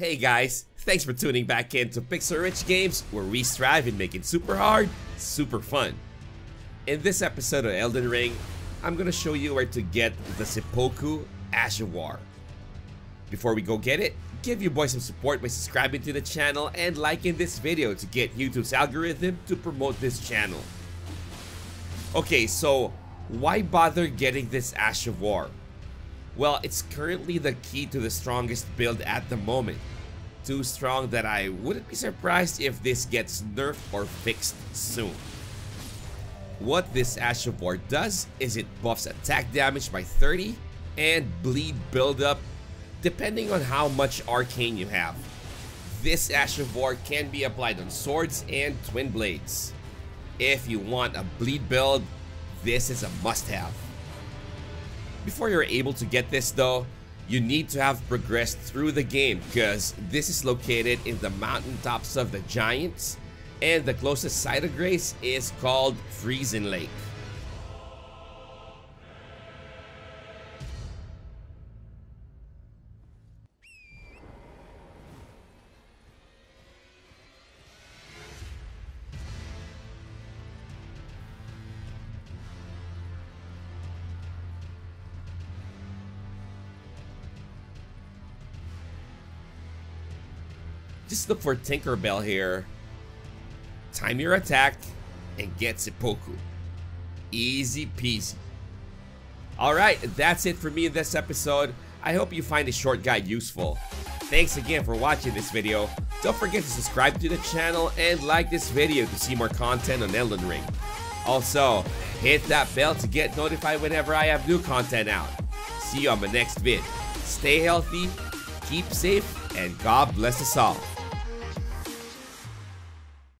Hey guys, thanks for tuning back in to Pixel Rich Games, where we strive in making super hard, super fun. In this episode of Elden Ring, I'm gonna show you where to get the Seppuku Ash of War. Before we go get it, give your boy some support by subscribing to the channel and liking this video to get YouTube's algorithm to promote this channel. Okay, so why bother getting this Ash of War? Well, it's currently the key to the strongest build at the moment. Too strong that I wouldn't be surprised if this gets nerfed or fixed soon. What this Ash of War does is it buffs attack damage by 30 and bleed buildup depending on how much arcane you have. This Ash of War can be applied on swords and twin blades. If you want a bleed build, this is a must-have. Before you're able to get this though, you need to have progressed through the game because this is located in the Mountaintops of the Giants and the closest site of grace is called Freezing Lake. Just look for Tinker Bell here, time your attack, and get Seppuku. Easy peasy. Alright, that's it for me in this episode. I hope you find this short guide useful. Thanks again for watching this video. Don't forget to subscribe to the channel and like this video to see more content on Elden Ring. Also, hit that bell to get notified whenever I have new content out. See you on my next vid. Stay healthy, keep safe, and God bless us all.